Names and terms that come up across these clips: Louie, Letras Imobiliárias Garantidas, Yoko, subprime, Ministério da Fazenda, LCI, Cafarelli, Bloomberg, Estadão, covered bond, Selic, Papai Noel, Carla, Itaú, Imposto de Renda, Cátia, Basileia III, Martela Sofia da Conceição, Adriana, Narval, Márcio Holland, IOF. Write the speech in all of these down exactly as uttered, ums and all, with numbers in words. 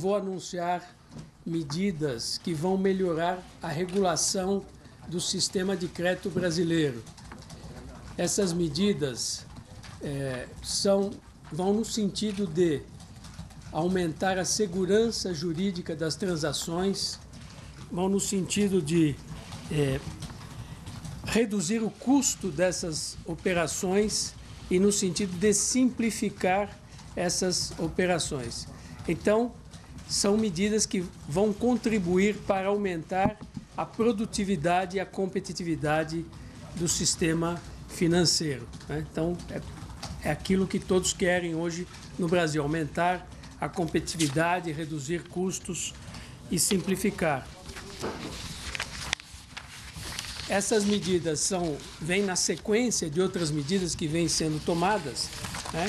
vou anunciar medidas que vão melhorar a regulação do sistema de crédito brasileiro. Essas medidas é, são, vão no sentido de aumentar a segurança jurídica das transações, vão no sentido de é, reduzir o custo dessas operações e no sentido de simplificar essas operações. Então, são medidas que vão contribuir para aumentar a produtividade e a competitividade do sistema financeiro, né? Então, é, é aquilo que todos querem hoje no Brasil, aumentar a competitividade, reduzir custos e simplificar. Essas medidas são, vêm na sequência de outras medidas que vêm sendo tomadas, né?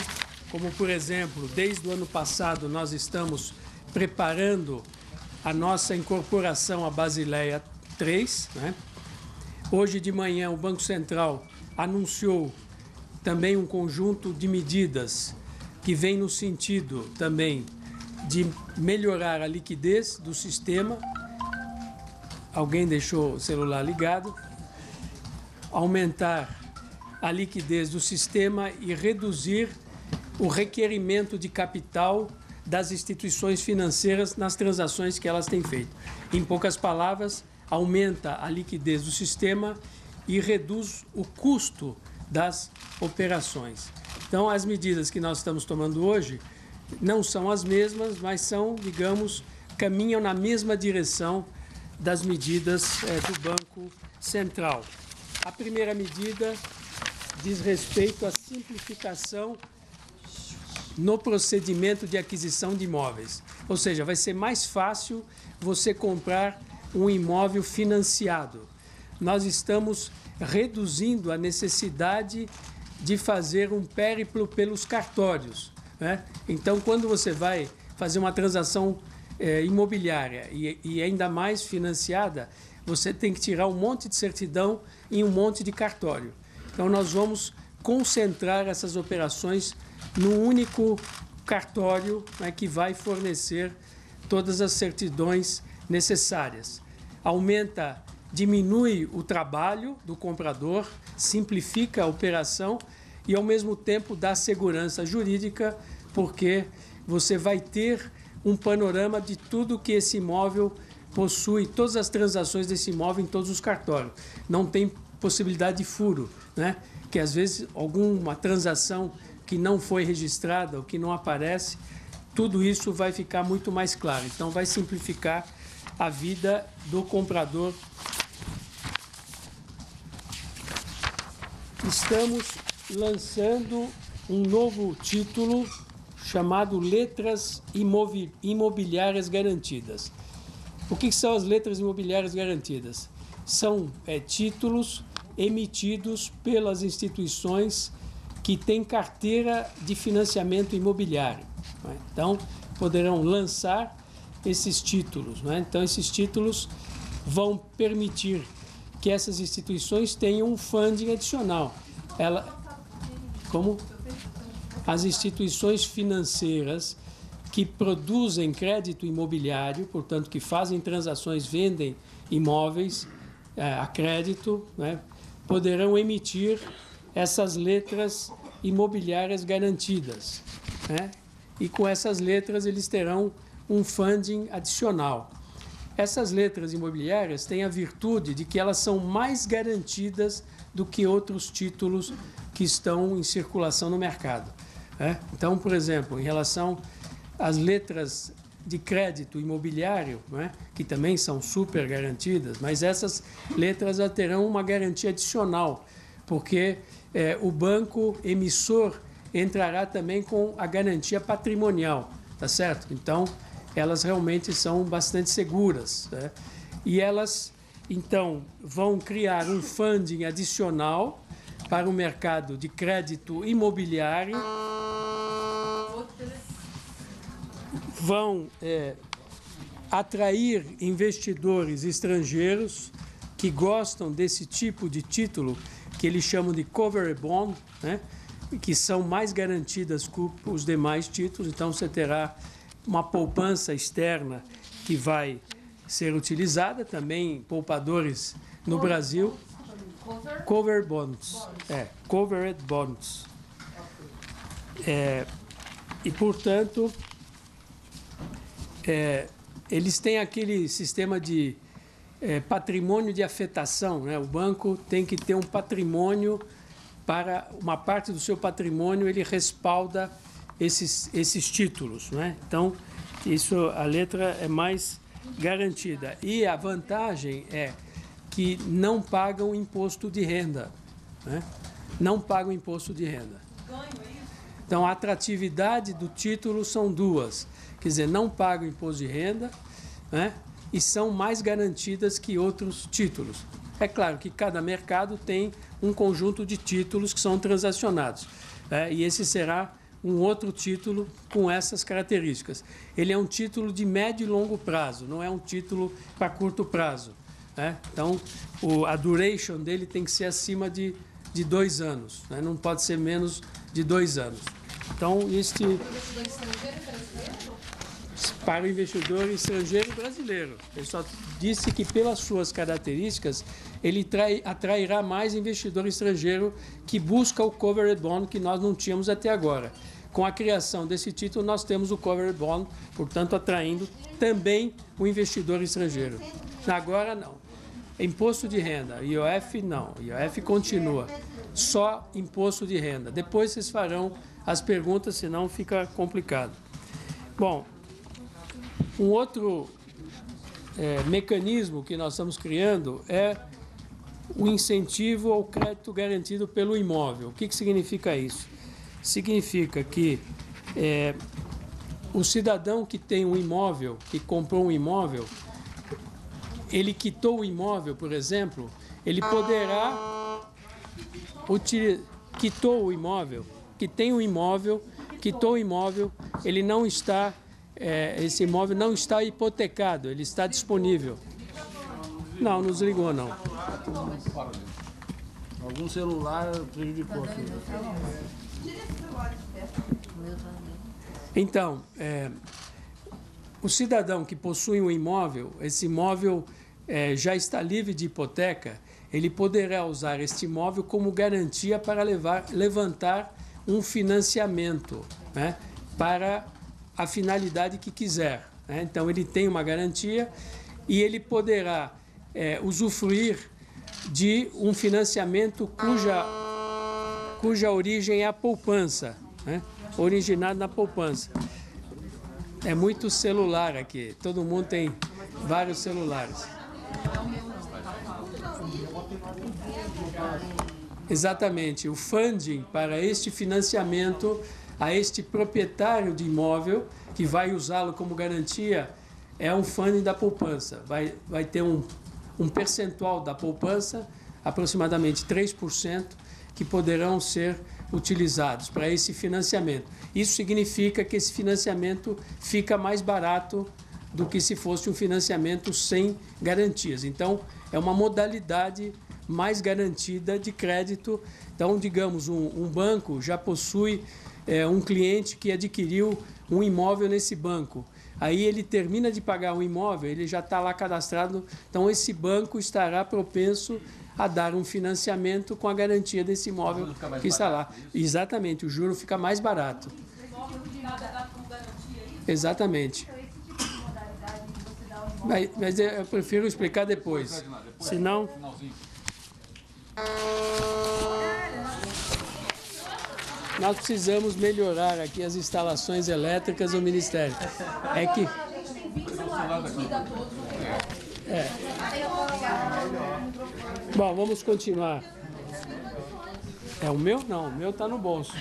Como, por exemplo, desde o ano passado nós estamos preparando a nossa incorporação à Basileia três. Né? Hoje de manhã o Banco Central anunciou também um conjunto de medidas que vem no sentido também de melhorar a liquidez do sistema. Alguém deixou o celular ligado. Aumentar a liquidez do sistema e reduzir o requerimento de capital das instituições financeiras nas transações que elas têm feito. Em poucas palavras, aumenta a liquidez do sistema e reduz o custo das operações. Então, as medidas que nós estamos tomando hoje não são as mesmas, mas são, digamos, caminham na mesma direção das medidas é, do Banco Central. A primeira medida diz respeito à simplificação no procedimento de aquisição de imóveis. Ou seja, vai ser mais fácil você comprar um imóvel financiado. Nós estamos reduzindo a necessidade de fazer um périplo pelos cartórios, né? Então, quando você vai fazer uma transação é, imobiliária e, e ainda mais financiada, você tem que tirar um monte de certidão em um monte de cartório. Então, nós vamos concentrar essas operações no único cartório, né, que vai fornecer todas as certidões necessárias. Aumenta, diminui o trabalho do comprador, simplifica a operação e, ao mesmo tempo, dá segurança jurídica, porque você vai ter um panorama de tudo que esse imóvel possui, todas as transações desse imóvel em todos os cartórios. Não tem possibilidade de furo, né? Que, às vezes, alguma transação que não foi registrada, ou que não aparece, tudo isso vai ficar muito mais claro. Então, vai simplificar a vida do comprador. Estamos lançando um novo título chamado Letras Imobiliárias Garantidas. O que são as Letras Imobiliárias Garantidas? São é, títulos emitidos pelas instituições que tem carteira de financiamento imobiliário, né? Então, poderão lançar esses títulos, né? Então, esses títulos vão permitir que essas instituições tenham um funding adicional. Ela, como as instituições financeiras que produzem crédito imobiliário, portanto, que fazem transações, vendem imóveis é, a crédito, né? Poderão emitir essas letras imobiliárias garantidas, né? E com essas letras eles terão um funding adicional. Essas letras imobiliárias têm a virtude de que elas são mais garantidas do que outros títulos que estão em circulação no mercado, né? Então, por exemplo, em relação às letras de crédito imobiliário, né, que também são super garantidas, mas essas letras já terão uma garantia adicional, porque é, o banco emissor entrará também com a garantia patrimonial, tá certo? Então, elas realmente são bastante seguras, né? E elas, então, vão criar um funding adicional para o mercado de crédito imobiliário. Vão é, atrair investidores estrangeiros que gostam desse tipo de título, que eles chamam de covered bond, né? Que são mais garantidas que os demais títulos. Então, você terá uma poupança externa que vai ser utilizada, também poupadores no cover, Brasil. Cover, cover bonds. bonds. É, covered bonds. É, e, portanto, é, eles têm aquele sistema de é, patrimônio de afetação, né? O banco tem que ter um patrimônio, para uma parte do seu patrimônio ele respalda esses, esses títulos, né? Então, isso, a letra é mais garantida. E a vantagem é que não pagam imposto de renda, né? Não pagam imposto de renda. Então, a atratividade do título são duas. Quer dizer, não pagam imposto de renda, né? E são mais garantidas que outros títulos. É claro que cada mercado tem um conjunto de títulos que são transacionados, né? E esse será um outro título com essas características. Ele é um título de médio e longo prazo, não é um título para curto prazo, né? Então, o, a duration dele tem que ser acima de, de dois anos, né? Não pode ser menos de dois anos. Então, este... Para o investidor estrangeiro brasileiro. Ele só disse que, pelas suas características, ele trai, atrairá mais investidor estrangeiro que busca o covered bond, que nós não tínhamos até agora. Com a criação desse título, nós temos o covered bond, portanto, atraindo também o investidor estrangeiro. Agora, não. Imposto de renda, I O F, não. I O F continua. Só imposto de renda. Depois vocês farão as perguntas, senão fica complicado. Bom... Um outro é, mecanismo que nós estamos criando é o incentivo ao crédito garantido pelo imóvel. O que, que significa isso? Significa que é, o cidadão que tem um imóvel, que comprou um imóvel, ele quitou o imóvel, por exemplo, ele poderá... Util... Quitou o imóvel, que tem um imóvel, quitou o imóvel, ele não está... É, esse imóvel não está hipotecado, ele está disponível. Não, nos ligou, não. Algum celular prejudicou aqui. Então, é, o cidadão que possui um imóvel, esse imóvel é, já está livre de hipoteca, ele poderá usar este imóvel como garantia para levar, levantar um financiamento, né, para... a finalidade que quiser, né? Então, ele tem uma garantia e ele poderá é, usufruir de um financiamento cuja, cuja origem é a poupança, né? Originado na poupança. É muito celular aqui, todo mundo tem vários celulares. Exatamente, o funding para este financiamento... a este proprietário de imóvel, que vai usá-lo como garantia, é um funding da poupança. Vai, vai ter um, um percentual da poupança, aproximadamente três por cento, que poderão ser utilizados para esse financiamento. Isso significa que esse financiamento fica mais barato do que se fosse um financiamento sem garantias. Então, é uma modalidade mais garantida de crédito. Então, digamos, um, um banco já possui... É um cliente que adquiriu um imóvel nesse banco. Aí ele termina de pagar o imóvel, ele já está lá cadastrado. Então, esse banco estará propenso a dar um financiamento com a garantia desse imóvel que está lá. Exatamente, o juro fica mais barato. Exatamente. Mas, mas eu prefiro explicar depois. Senão... Nós precisamos melhorar aqui as instalações elétricas do Ministério. É que... É. Bom, vamos continuar. É o meu? Não, o meu está no bolso.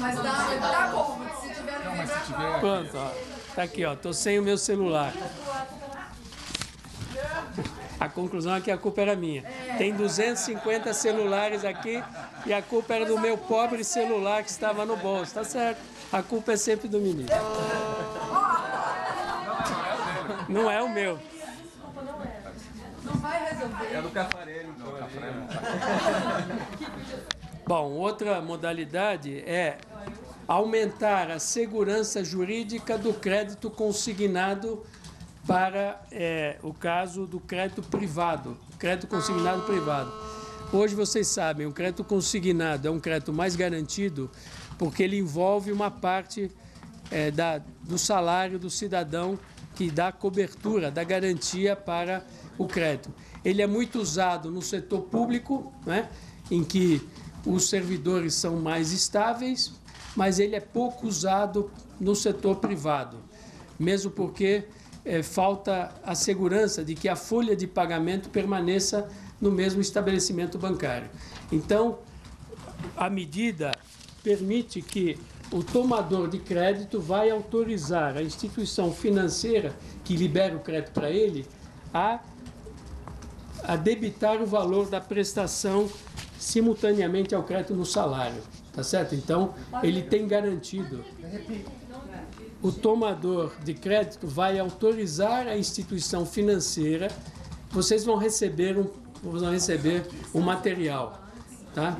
Mas tá bom, se tiver no... Pronto, ó. Tá aqui, ó. Tô sem o meu celular. A conclusão é que a culpa era minha. Tem duzentos e cinquenta celulares aqui e a culpa era do meu pobre celular que estava no bolso. Tá certo. A culpa é sempre do ministro. Não é o meu. Não vai resolver. É do Cafarelli. Bom, outra modalidade é aumentar a segurança jurídica do crédito consignado para é, o caso do crédito privado, crédito consignado privado. Hoje, vocês sabem, o crédito consignado é um crédito mais garantido porque ele envolve uma parte é, da, do salário do cidadão que dá cobertura, dá garantia para o crédito. Ele é muito usado no setor público, né, em que os servidores são mais estáveis, mas ele é pouco usado no setor privado, mesmo porque é, falta a segurança de que a folha de pagamento permaneça no mesmo estabelecimento bancário. Então, a medida permite que o tomador de crédito vai autorizar a instituição financeira que libera o crédito para ele a, a debitar o valor da prestação simultaneamente ao crédito no salário. Tá certo? Então, ele tem garantido. O tomador de crédito vai autorizar a instituição financeira, vocês vão receber um, vão receber um material. Tá?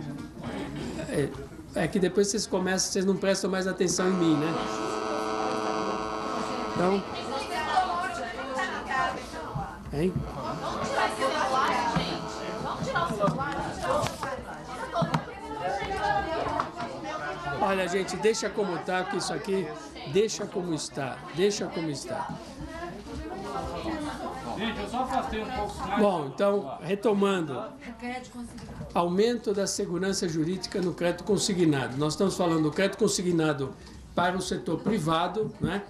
É, é que depois vocês começam, vocês não prestam mais atenção em mim, né? Então... Hein? Olha, gente, deixa como está, que isso aqui deixa como está, deixa como está. Gente, eu só afastei um pouco mais. Bom, então, retomando, aumento da segurança jurídica no crédito consignado. Nós estamos falando do crédito consignado para o setor privado, né?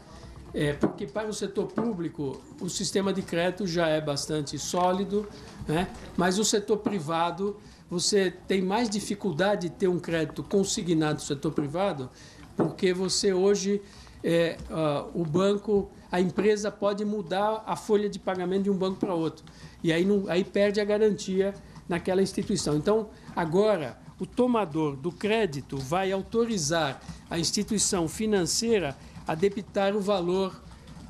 É, porque para o setor público o sistema de crédito já é bastante sólido, né? Mas o setor privado... Você tem mais dificuldade de ter um crédito consignado no setor privado, porque você hoje, é, uh, o banco, a empresa pode mudar a folha de pagamento de um banco para outro. E aí, não, aí perde a garantia naquela instituição. Então, agora, o tomador do crédito vai autorizar a instituição financeira a debitar o valor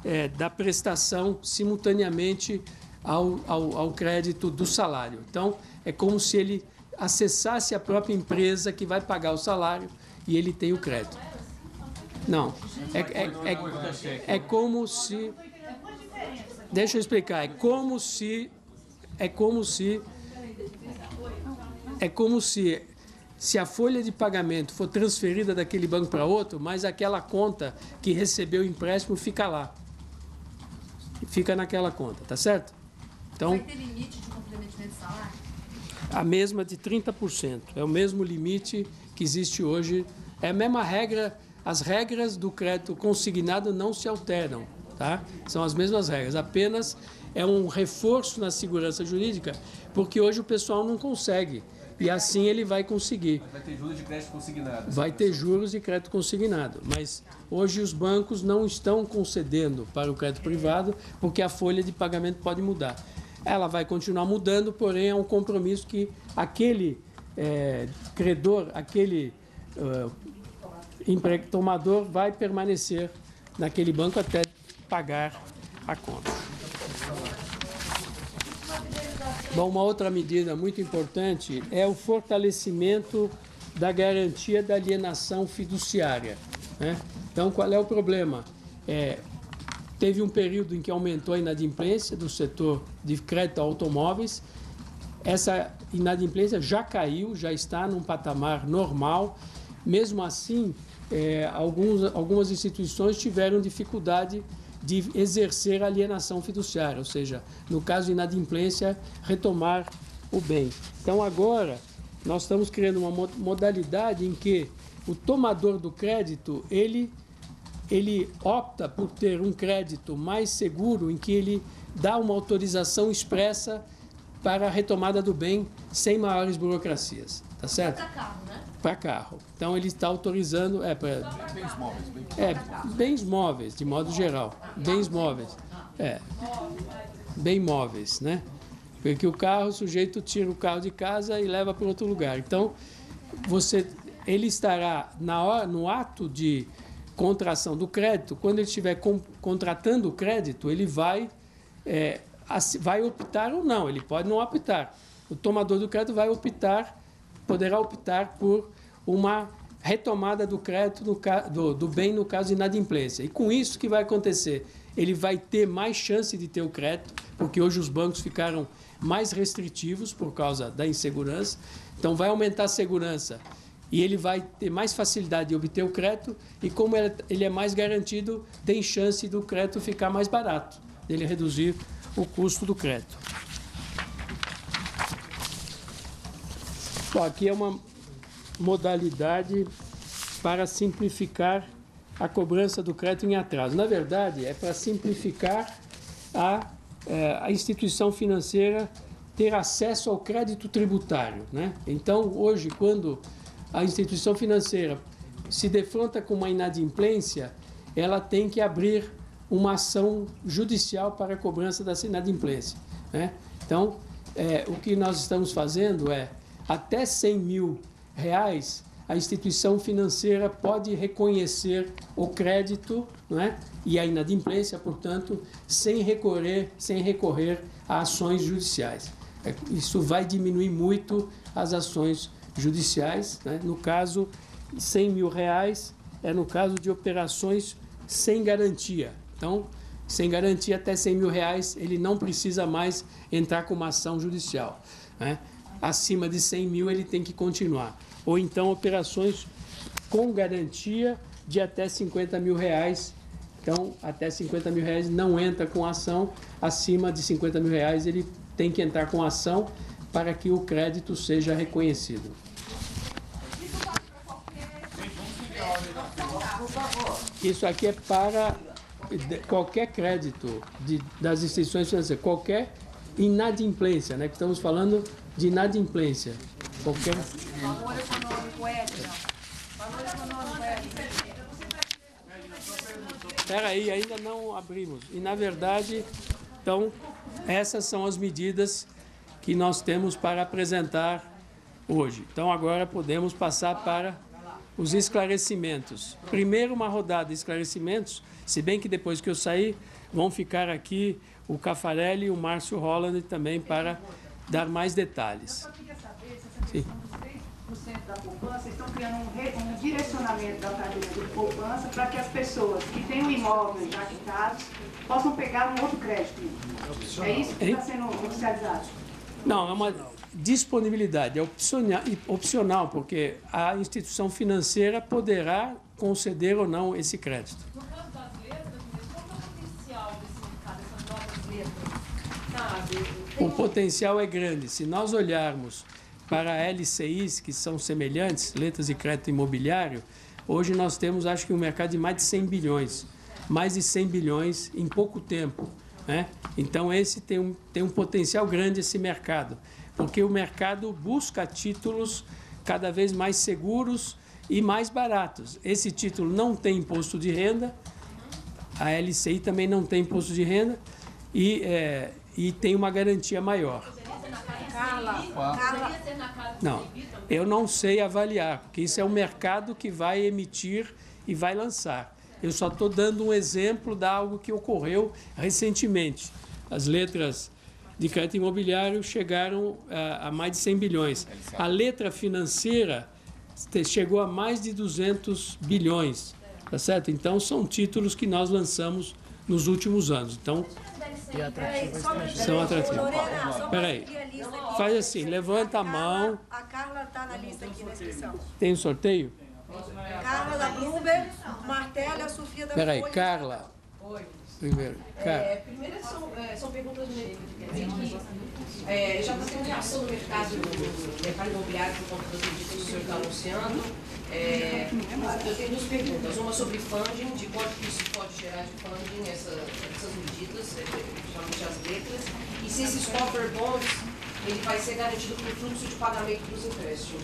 é, da prestação simultaneamente ao, ao, ao crédito do salário. Então, é como se ele acessasse a própria empresa que vai pagar o salário e ele tem o crédito. Não, é, é, é, é como se... Deixa eu explicar. É como se... É como se... É como se, se a folha de pagamento for transferida daquele banco para outro, mas aquela conta que recebeu o empréstimo fica lá. Fica naquela conta, tá certo? Então, vai ter limite de complemento de salário? A mesma de trinta por cento. É o mesmo limite que existe hoje. É a mesma regra, as regras do crédito consignado não se alteram, tá? São as mesmas regras, apenas é um reforço na segurança jurídica, porque hoje o pessoal não consegue, e assim ele vai conseguir. Mas vai ter juros de crédito consignado. Vai ter juros de crédito consignado, mas hoje os bancos não estão concedendo para o crédito privado, porque a folha de pagamento pode mudar. Ela vai continuar mudando, porém é um compromisso que aquele é, credor, aquele uh, empre- tomador vai permanecer naquele banco até pagar a conta. Bom, uma outra medida muito importante é o fortalecimento da garantia da alienação fiduciária, né? Então, qual é o problema? É... Teve um período em que aumentou a inadimplência do setor de crédito a automóveis. Essa inadimplência já caiu, já está num patamar normal. Mesmo assim, é, alguns, algumas instituições tiveram dificuldade de exercer a alienação fiduciária, ou seja, no caso de inadimplência, retomar o bem. Então, agora, nós estamos criando uma modalidade em que o tomador do crédito, ele... ele opta por ter um crédito mais seguro, em que ele dá uma autorização expressa para a retomada do bem sem maiores burocracias, tá certo? Para carro, né? Para carro. Então, ele está autorizando... É, para bens móveis. É, bens móveis, de modo geral. Bens móveis. É, bem móveis, né? Porque o carro, o sujeito tira o carro de casa e leva para outro lugar. Então, você, ele estará na hora, no ato de... contração do crédito, quando ele estiver contratando o crédito, ele vai, é, vai optar ou não, ele pode não optar. O tomador do crédito vai optar, poderá optar por uma retomada do crédito no, do, do bem no caso de inadimplência. E com isso, o que vai acontecer? Ele vai ter mais chance de ter o crédito, porque hoje os bancos ficaram mais restritivos por causa da insegurança. Então, vai aumentar a segurança e ele vai ter mais facilidade de obter o crédito e, como ele é mais garantido, tem chance do crédito ficar mais barato, dele reduzir o custo do crédito. Bom, aqui é uma modalidade para simplificar a cobrança do crédito em atraso. Na verdade, é para simplificar a, é, a instituição financeira ter acesso ao crédito tributário, né? Então, hoje, quando a instituição financeira se defronta com uma inadimplência, ela tem que abrir uma ação judicial para a cobrança dessa inadimplência, né? Então, é, o que nós estamos fazendo é, até cem mil reais, a instituição financeira pode reconhecer o crédito, né, e a inadimplência, portanto, sem recorrer, sem recorrer a ações judiciais. Isso vai diminuir muito as ações judiciais, né? No caso, cem mil reais é no caso de operações sem garantia. Então, sem garantia até cem mil reais, ele não precisa mais entrar com uma ação judicial, né? Acima de cem mil ele tem que continuar. Ou então operações com garantia de até cinquenta mil reais. Então, até cinquenta mil reais não entra com ação, acima de cinquenta mil reais ele tem que entrar com ação para que o crédito seja reconhecido. Isso aqui é para qualquer crédito de, das instituições financeiras, qualquer inadimplência, né? Que estamos falando de inadimplência. Qualquer... Valor econômico é, valor econômico é. Espera aí, ainda não abrimos. E, na verdade, então, essas são as medidas que nós temos para apresentar hoje. Então, agora podemos passar para os esclarecimentos. Primeiro, uma rodada de esclarecimentos, se bem que depois que eu sair, vão ficar aqui o Cafarelli e o Márcio Holland também para dar mais detalhes. Sim. três por cento da poupança, vocês estão criando um, re, um direcionamento da carteira de poupança para que as pessoas que têm um imóvel já quitados possam pegar um outro crédito. É, é isso que está sendo oficializado? Não, é uma disponibilidade, é opcional, opcional, porque a instituição financeira poderá conceder ou não esse crédito. No caso das letras, qual é o potencial desse mercado, dessas novas letras? O potencial é grande. Se nós olharmos para L C Is, que são semelhantes, letras de crédito imobiliário, hoje nós temos, acho que, um mercado de mais de cem bilhões. Mais de cem bilhões em pouco tempo, né? Então, esse tem um, tem um potencial grande, esse mercado, porque o mercado busca títulos cada vez mais seguros e mais baratos. Esse título não tem imposto de renda, a L C I também não tem imposto de renda e, é, e tem uma garantia maior. Carla, Carla. Não, eu não sei avaliar, porque isso é o mercado que vai emitir e vai lançar. Eu só estou dando um exemplo de algo que ocorreu recentemente. As letras de crédito imobiliário chegaram a, a mais de cem bilhões. A letra financeira chegou a mais de duzentos bilhões, tá certo? Então, são títulos que nós lançamos nos últimos anos. Então, são atrativos. Espera aí. Faz assim, levanta a mão. A Carla está na lista aqui na inscrição. Tem um sorteio? Carla da Bloomberg, Martela Sofia da Conceição. Espera aí, Carla. Oi. Primeiro, Carla. Primeiro são perguntas que já está tendo reação do mercado do mercado imobiliário por conta das medidas que o senhor está anunciando. Eu tenho duas perguntas. Uma sobre funding, de quanto que isso pode gerar de funding, essas medidas, principalmente as letras, e se esses covered bonds ele vai ser garantido por fluxo de pagamento dos empréstimos.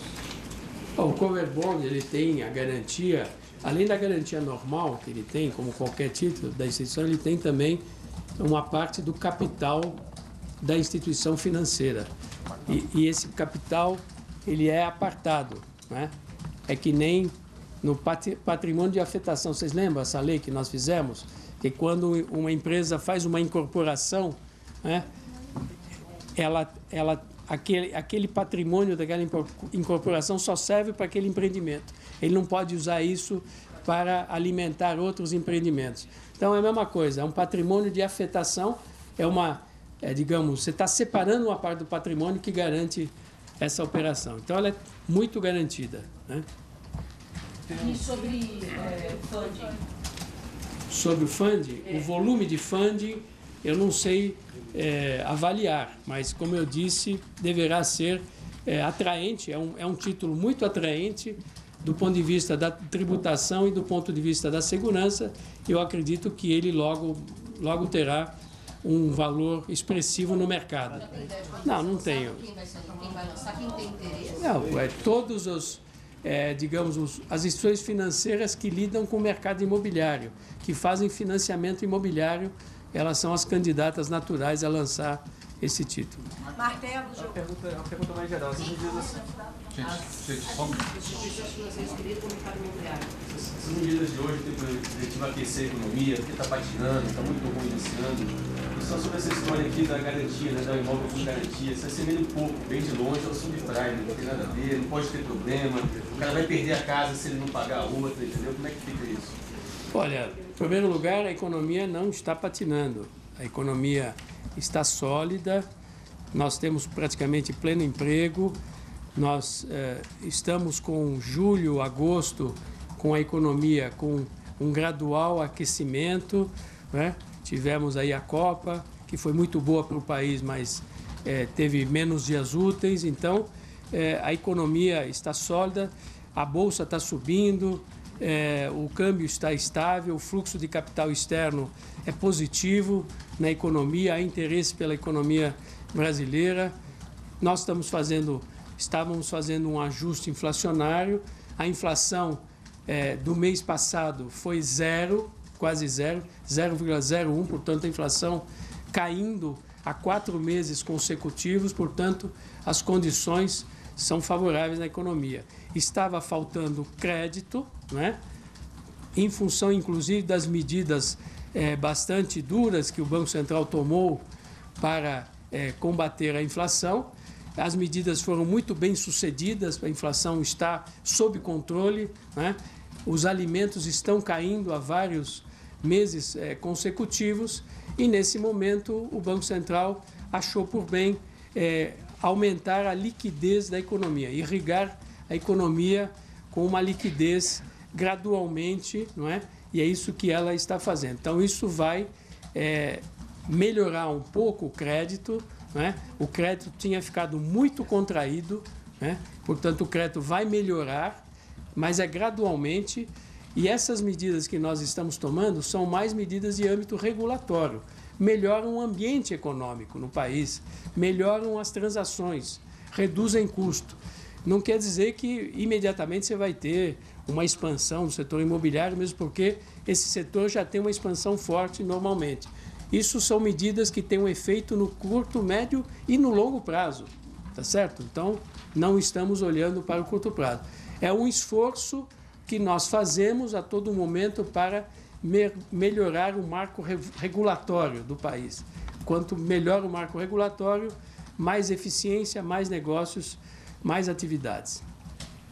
O covered bond, ele tem a garantia, além da garantia normal que ele tem, como qualquer título da instituição, ele tem também uma parte do capital da instituição financeira. E, e esse capital, ele é apartado, né? É que nem no patrimônio de afetação. Vocês lembram essa lei que nós fizemos? Que quando uma empresa faz uma incorporação, né? Ela, ela, aquele, aquele patrimônio daquela incorporação só serve para aquele empreendimento. Ele não pode usar isso para alimentar outros empreendimentos. Então, é a mesma coisa, é um patrimônio de afetação, é uma, é, digamos, você está separando uma parte do patrimônio que garante essa operação. Então, ela é muito garantida, né? E sobre é, funding? Sobre o funding? É. O volume de funding, eu não sei é, avaliar, mas, como eu disse, deverá ser é, atraente, é um, é um título muito atraente do ponto de vista da tributação e do ponto de vista da segurança. Eu acredito que ele logo, logo terá um valor expressivo no mercado. Não, não tenho. Quem vai lançar, quem tem interesse? Não, é todos os... É, digamos, os, as instituições financeiras que lidam com o mercado imobiliário, que fazem financiamento imobiliário, elas são as candidatas naturais a lançar esse título. Martelo, é uma pergunta, é uma pergunta mais geral. Você diz assim, gente, gente, só um minuto. As instituições financeiras que lidam com o mercado imobiliário. As medidas de hoje têm para aquecer a economia, porque está patinando, está muito ruim iniciando. E só sobre essa história aqui da garantia, né, da imóvel com garantia, se assemelha um pouco, bem de longe, ela subtrai, não tem nada a ver, não pode ter problema, o cara vai perder a casa se ele não pagar a outra, entendeu? Como é que fica isso? Olha, em primeiro lugar, a economia não está patinando. A economia está sólida, nós temos praticamente pleno emprego, nós eh, estamos com julho, agosto, com a economia com um gradual aquecimento, né? Tivemos aí a Copa, que foi muito boa para o país, mas eh, teve menos dias úteis, então eh, a economia está sólida, a Bolsa está subindo, É, o câmbio está estável, o fluxo de capital externo é positivo na economia, há interesse pela economia brasileira. Nós estamos fazendo, estávamos fazendo um ajuste inflacionário. A inflação é, do mês passado foi zero, quase zero, zero vírgula zero um, portanto, a inflação caindo há quatro meses consecutivos, portanto, as condições são favoráveis na economia. Estava faltando crédito, né? Em função, inclusive, das medidas eh, bastante duras que o Banco Central tomou para eh, combater a inflação. As medidas foram muito bem sucedidas, a inflação está sob controle, né? Os alimentos estão caindo há vários meses eh, consecutivos e, nesse momento, o Banco Central achou por bem eh, aumentar a liquidez da economia, irrigar a economia com uma liquidez gradualmente, não é? E é isso que ela está fazendo. Então, isso vai é, melhorar um pouco o crédito, não é? O crédito tinha ficado muito contraído, né? Portanto, o crédito vai melhorar, mas é gradualmente. E essas medidas que nós estamos tomando são mais medidas de âmbito regulatório. Melhoram o ambiente econômico no país, melhoram as transações, reduzem custo. Não quer dizer que imediatamente você vai ter uma expansão do setor imobiliário, mesmo porque esse setor já tem uma expansão forte normalmente. Isso são medidas que têm um efeito no curto, médio e no longo prazo, tá certo? Então, não estamos olhando para o curto prazo. É um esforço que nós fazemos a todo momento para melhorar o marco regulatório do país. Quanto melhor o marco regulatório, mais eficiência, mais negócios, mais atividades.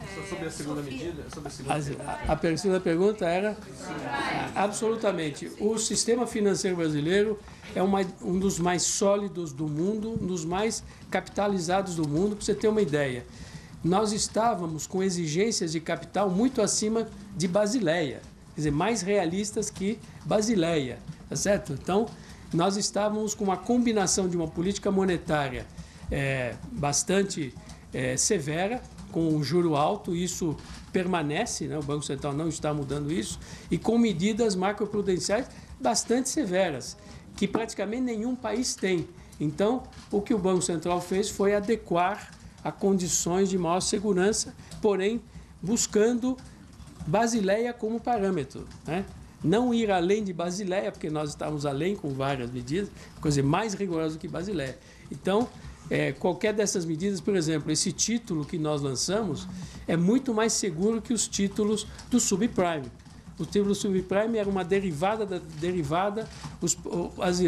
É, sobre a segunda medida, sobre a segunda a, a, a segunda pergunta era absolutamente. O sistema financeiro brasileiro é uma, um dos mais sólidos do mundo, um dos mais capitalizados do mundo, para você ter uma ideia. Nós estávamos com exigências de capital muito acima de Basileia, quer dizer, mais realistas que Basileia, tá certo? Então, nós estávamos com uma combinação de uma política monetária é, bastante é, severa, com um juro alto, isso permanece, né? O Banco Central não está mudando isso, e com medidas macroprudenciais bastante severas, que praticamente nenhum país tem. Então, o que o Banco Central fez foi adequar a condições de maior segurança, porém, buscando Basileia como parâmetro, né? Não ir além de Basileia, porque nós estávamos além com várias medidas, coisa mais rigorosa do que Basileia. Então, é, qualquer dessas medidas, por exemplo, esse título que nós lançamos é muito mais seguro que os títulos do subprime. O título do subprime era uma derivada da derivada, os, as,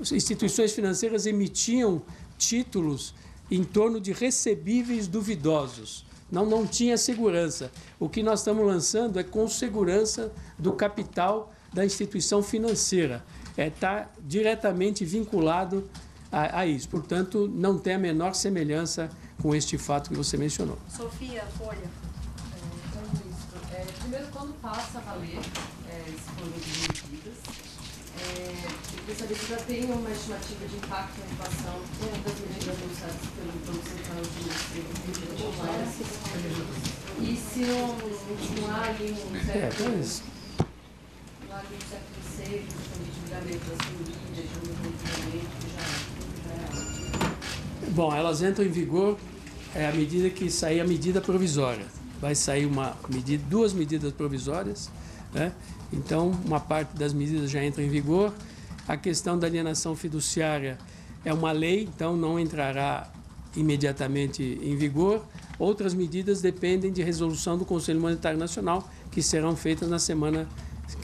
as instituições financeiras emitiam títulos em torno de recebíveis duvidosos. Não, não tinha segurança. O que nós estamos lançando é com segurança do capital da instituição financeira. Está é, diretamente vinculado a, a isso. Portanto, não tem a menor semelhança com este fato que você mencionou. Sofia, Folha. É, é, primeiro, quando passa a valer é, esse plano de medidas, é, eu queria saber se já tem uma estimativa de impacto na inflação das medidas anunciadas pelo Banco Central de e se não, não há ali um certo não há ali um certo receio de julgamento das medidas, de um julgamento que já é alto. Bom, elas entram em vigor é, à medida que sair a medida provisória. Vai sair uma medida, duas medidas provisórias, né? Então, uma parte das medidas já entra em vigor. A questão da alienação fiduciária é uma lei, então não entrará imediatamente em vigor. Outras medidas dependem de resolução do Conselho Monetário Nacional, que serão feitas na semana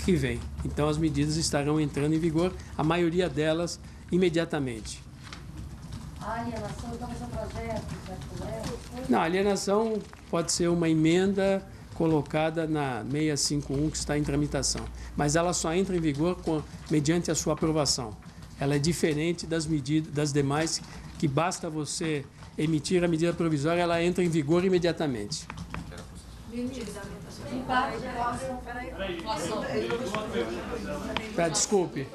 que vem. Então, as medidas estarão entrando em vigor, a maioria delas imediatamente. A alienação então são projetos, né? Não, a alienação pode ser uma emenda colocada na seiscentos e cinquenta e um, que está em tramitação. Mas ela só entra em vigor com, mediante a sua aprovação. Ela é diferente das, medidas, das demais, que basta você emitir a medida provisória, ela entra em vigor imediatamente. Tá, desculpe.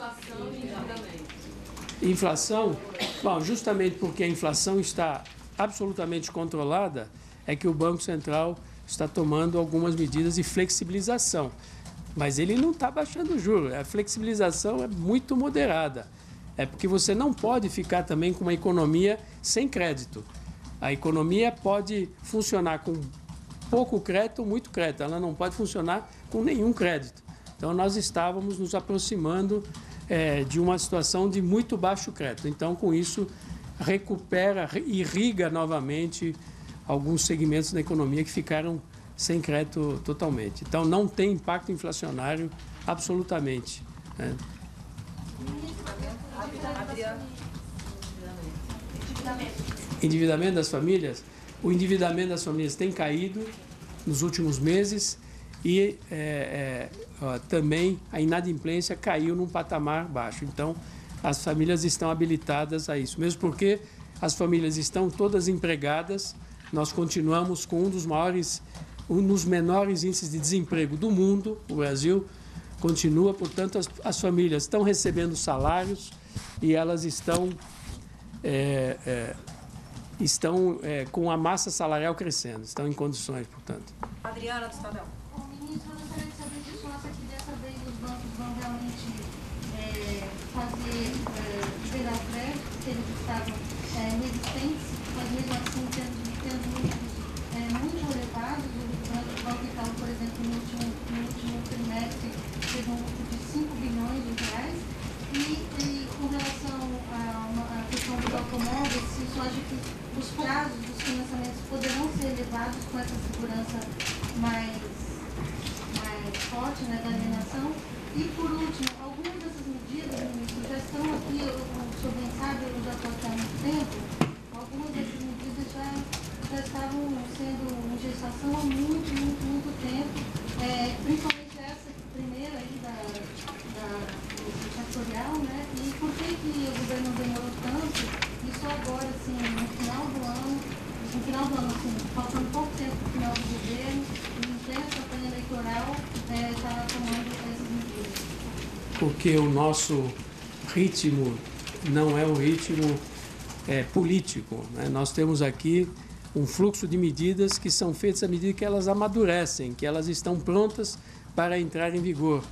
Inflação? Bom, justamente porque a inflação está absolutamente controlada, é que o Banco Central está tomando algumas medidas de flexibilização, mas ele não está baixando o juro. A flexibilização é muito moderada, é porque você não pode ficar também com uma economia sem crédito. A economia pode funcionar com pouco crédito ou muito crédito, ela não pode funcionar com nenhum crédito. Então, nós estávamos nos aproximando é, de uma situação de muito baixo crédito. Então, com isso, recupera, irriga novamente alguns segmentos da economia que ficaram sem crédito totalmente. Então, não tem impacto inflacionário absolutamente. Né? Endividamento das famílias? O endividamento das famílias tem caído nos últimos meses e é, é, também a inadimplência caiu num patamar baixo. Então, as famílias estão habilitadas a isso. Mesmo porque as famílias estão todas empregadas, nós continuamos com um dos maiores, um dos menores índices de desemprego do mundo. O Brasil continua, portanto, as, as famílias estão recebendo salários e elas estão, é, é, estão é, com a massa salarial crescendo, estão em condições, portanto. Adriana do Estadão. Ministro, eu gostaria de saber se o senhor acha que dessa vez os bancos vão realmente é, fazer é, liberar crédito, que eles estavam é, resistentes, mas mesmo assim tendo muito elevado, o Banco Itaú, por exemplo, no último, no último trimestre teve um lucro de cinco bilhões de reais. E, e com relação à questão dos automóveis, se o senhor acha que os prazos dos financiamentos poderão ser elevados com essa segurança mais, mais forte, né, da alienação? E por último, algumas dessas medidas, ministro, já estão aqui, eu, o senhor bem sabe, eu já estou aqui há muito tempo, algumas dessas medidas já... já estavam sendo em gestação há muito, muito, muito tempo, é, principalmente essa primeira aí da, da, do setorial, né? E por que, que o governo demorou tanto e só agora, assim, no final do ano, no final do ano, assim, faltando pouco tempo para o final do governo, em plena campanha eleitoral, é, está tomando essas medidas? Porque o nosso ritmo não é um ritmo é, político, né? Nós temos aqui um fluxo de medidas que são feitas à medida que elas amadurecem, que elas estão prontas para entrar em vigor.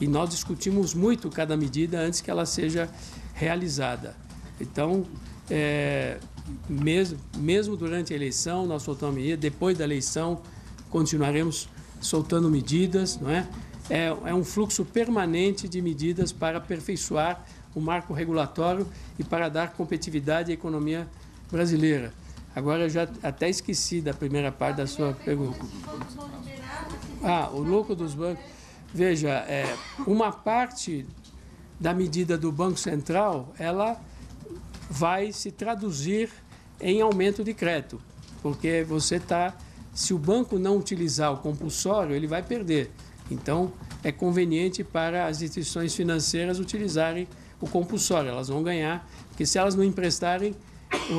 E nós discutimos muito cada medida antes que ela seja realizada. Então, é, mesmo, mesmo durante a eleição, nós soltamos medidas, depois da eleição, continuaremos soltando medidas, não é? É, é um fluxo permanente de medidas para aperfeiçoar o marco regulatório e para dar competitividade à economia brasileira. Agora eu já até esqueci da primeira parte da sua pergunta. Ah, o lucro dos bancos. Veja, é, uma parte da medida do Banco Central, ela vai se traduzir em aumento de crédito, porque você está, se o banco não utilizar o compulsório, ele vai perder. Então, é conveniente para as instituições financeiras utilizarem o compulsório, elas vão ganhar, porque se elas não emprestarem,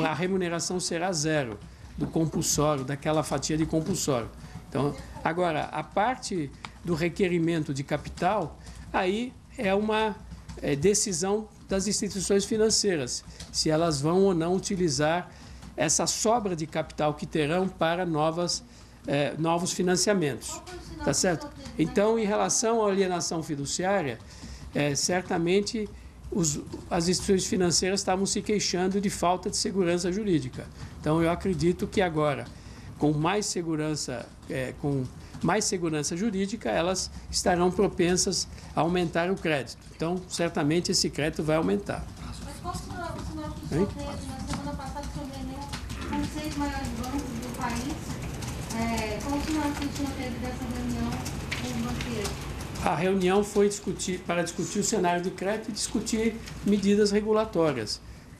a remuneração será zero do compulsório, daquela fatia de compulsório. Então, agora, a parte do requerimento de capital, aí é uma é, decisão das instituições financeiras, se elas vão ou não utilizar essa sobra de capital que terão para novas, é, novos financiamentos. Tá certo? Então, em relação à alienação fiduciária, é, certamente os, as instituições financeiras estavam se queixando de falta de segurança jurídica. Então, eu acredito que agora, com mais segurança, é, com mais segurança jurídica, elas estarão propensas a aumentar o crédito. Então, certamente esse crédito vai aumentar. Mas qual será o sinal que o senhor teve? Na semana passada, o senhor reuniu com seis maiores bancos do país. É, qual o sinal que o senhor teve dessa reunião com os banqueiros? A reunião foi discutir, para discutir o cenário de crédito e discutir medidas regulatórias,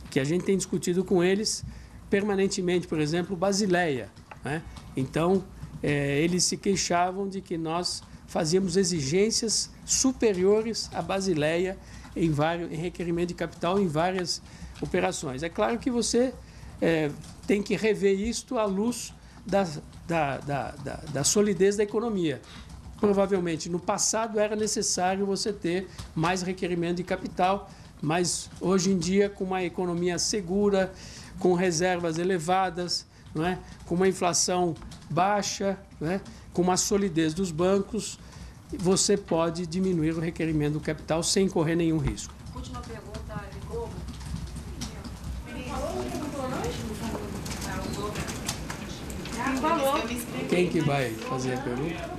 que a gente tem discutido com eles permanentemente, por exemplo, Basileia, né? Então, É, eles se queixavam de que nós fazíamos exigências superiores à Basileia em, vários, em requerimento de capital em várias operações. É claro que você é, tem que rever isto à luz da, da, da, da, da solidez da economia. Provavelmente, no passado, era necessário você ter mais requerimento de capital, mas hoje em dia, com uma economia segura, com reservas elevadas, não é? Com uma inflação baixa, né? Com uma solidez dos bancos, você pode diminuir o requerimento do capital sem correr nenhum risco. Última pergunta, Globo. Quem que vai fazer a pergunta?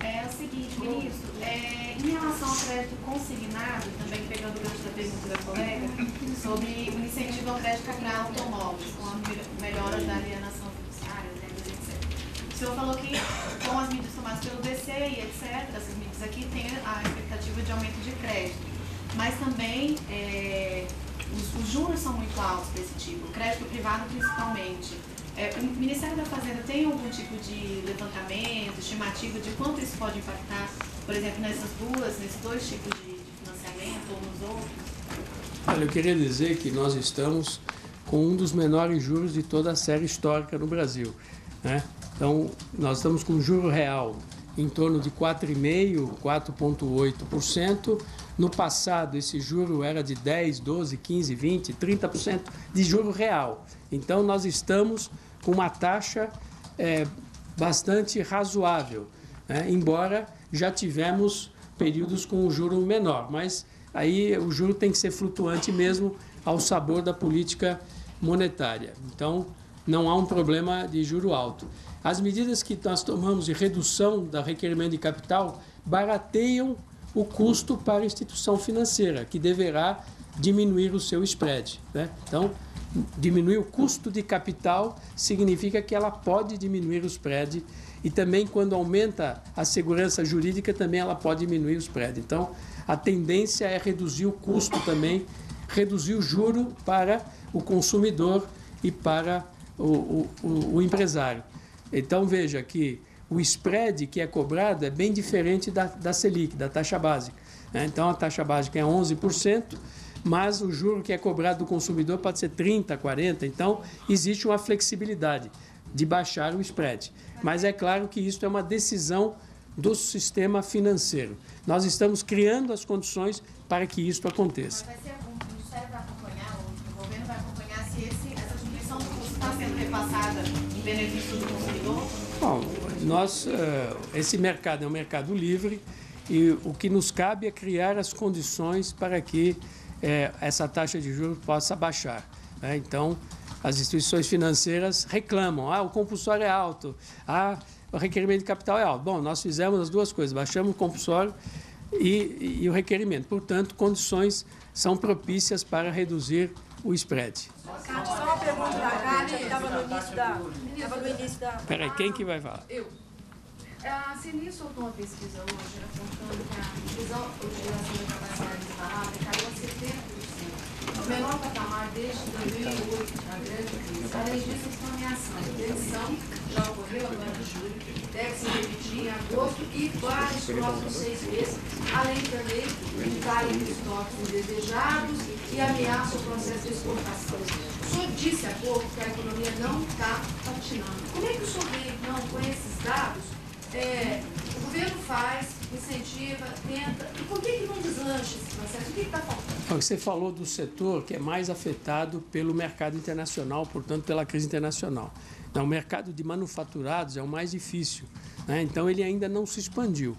É o seguinte, ministro, é, em relação ao crédito ganhado, também pegando o gancho da pergunta da colega, sobre o incentivo ao crédito para automóveis, com a melhora da alienação fiduciária, né, etcétera. O senhor falou que com as medidas tomadas pelo B C e etcétera, essas medidas aqui têm a expectativa de aumento de crédito, mas também é, os, os juros são muito altos desse tipo, crédito privado principalmente. É, o Ministério da Fazenda tem algum tipo de levantamento, estimativa de quanto isso pode impactar, por exemplo, nessas duas, nesses dois tipos de financiamento ou nos outros? Olha, eu queria dizer que nós estamos com um dos menores juros de toda a série histórica no Brasil, né? Então, nós estamos com juro real em torno de quatro vírgula cinco por cento, quatro vírgula oito por cento. No passado, esse juro era de dez por cento, doze por cento, quinze por cento, vinte por cento, trinta por cento de juro real. Então, nós estamos com uma taxa é, bastante razoável, né? Embora já tivemos períodos com um juro menor, mas aí o juro tem que ser flutuante mesmo ao sabor da política monetária. Então, não há um problema de juro alto. As medidas que nós tomamos de redução do requerimento de capital barateiam o custo para a instituição financeira, que deverá diminuir o seu spread, né? Então, diminuir o custo de capital significa que ela pode diminuir o spread e também quando aumenta a segurança jurídica também ela pode diminuir o spread. Então, a tendência é reduzir o custo também, reduzir o juro para o consumidor e para o, o, o empresário. Então, veja que o spread que é cobrado é bem diferente da, da Selic, da taxa básica, né? Então, a taxa básica é onze por cento, mas o juro que é cobrado do consumidor pode ser trinta por cento, quarenta por cento. Então, existe uma flexibilidade de baixar o spread. Mas é claro que isso é uma decisão do sistema financeiro. Nós estamos criando as condições para que isso aconteça. Mas vai ser, o Ministério vai acompanhar, o governo vai acompanhar se esse, essa diminuição do custo está sendo repassada em benefício do consumidor? Bom, nós, esse mercado é um mercado livre e o que nos cabe é criar as condições para que É, essa taxa de juros possa baixar, né? Então, as instituições financeiras reclamam, ah, o compulsório é alto, ah, o requerimento de capital é alto. Bom, nós fizemos as duas coisas, baixamos o compulsório e, e o requerimento. Portanto, condições são propícias para reduzir o spread. Cátia, só uma pergunta da Cátia, que estava no início da... da... Peraí, quem que vai falar? Eu. A Ceni soltou uma pesquisa hoje, apontando que a utilização da capacidade instalada caiu a setenta por cento. menor patamar desde dois mil e oito, na grande crise. Além disso, a planeação de demissão já ocorreu agora em julho, deve se repetir em agosto e para os próximos seis meses, além também de tarifas estoques indesejados e ameaça o processo de exportação. O senhor disse há pouco que a economia não está patinando. Como é que o senhor vê, então, com esses dados? É, o governo faz, incentiva, tenta. E por que que não deslancha esse processo? O que está faltando? Você falou do setor que é mais afetado pelo mercado internacional, portanto, pela crise internacional. Então, o mercado de manufaturados é o mais difícil, né? Então, ele ainda não se expandiu.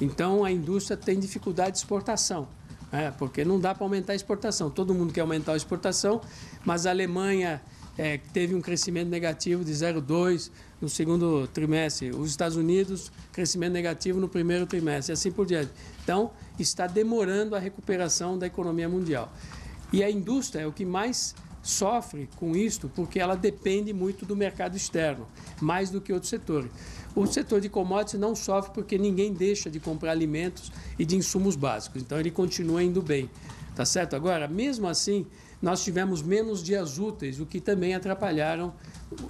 Então, a indústria tem dificuldade de exportação, né? Porque não dá para aumentar a exportação. Todo mundo quer aumentar a exportação, mas a Alemanha... É, teve um crescimento negativo de zero vírgula dois no segundo trimestre. Os Estados Unidos, crescimento negativo no primeiro trimestre, e assim por diante. Então, está demorando a recuperação da economia mundial. E a indústria é o que mais sofre com isto, porque ela depende muito do mercado externo, mais do que outros setores. O setor de commodities não sofre porque ninguém deixa de comprar alimentos e de insumos básicos. Então, ele continua indo bem. Tá certo? Agora, mesmo assim... nós tivemos menos dias úteis, o que também atrapalharam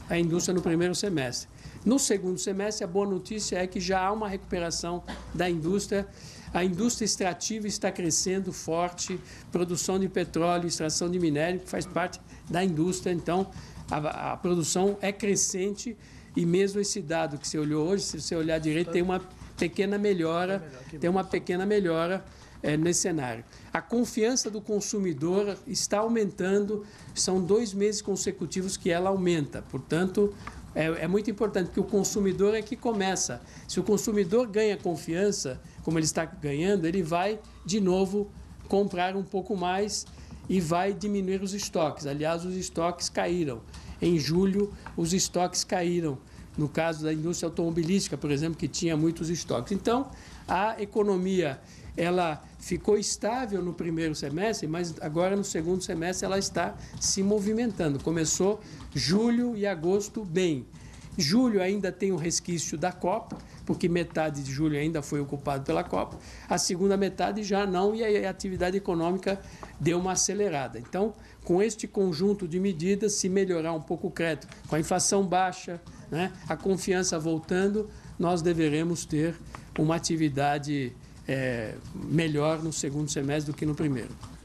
a indústria no primeiro semestre. No segundo semestre, a boa notícia é que já há uma recuperação da indústria. A indústria extrativa está crescendo forte, produção de petróleo, extração de minério, que faz parte da indústria. Então, a, a produção é crescente e mesmo esse dado que você olhou hoje, se você olhar direito, tem uma pequena melhora, tem uma pequena melhora. É, nesse cenário. A confiança do consumidor está aumentando, são dois meses consecutivos que ela aumenta, portanto, é, é muito importante, porque o consumidor é que começa. Se o consumidor ganha confiança, como ele está ganhando, ele vai, de novo, comprar um pouco mais e vai diminuir os estoques. Aliás, os estoques caíram. Em julho, os estoques caíram. No caso da indústria automobilística, por exemplo, que tinha muitos estoques. Então, a economia... ela ficou estável no primeiro semestre, mas agora no segundo semestre ela está se movimentando. Começou julho e agosto bem. Julho ainda tem um resquício da Copa, porque metade de julho ainda foi ocupado pela Copa. A segunda metade já não, e a atividade econômica deu uma acelerada. Então, com este conjunto de medidas, se melhorar um pouco o crédito, com a inflação baixa, né, a confiança voltando, nós deveremos ter uma atividade... É, melhor no segundo semestre do que no primeiro.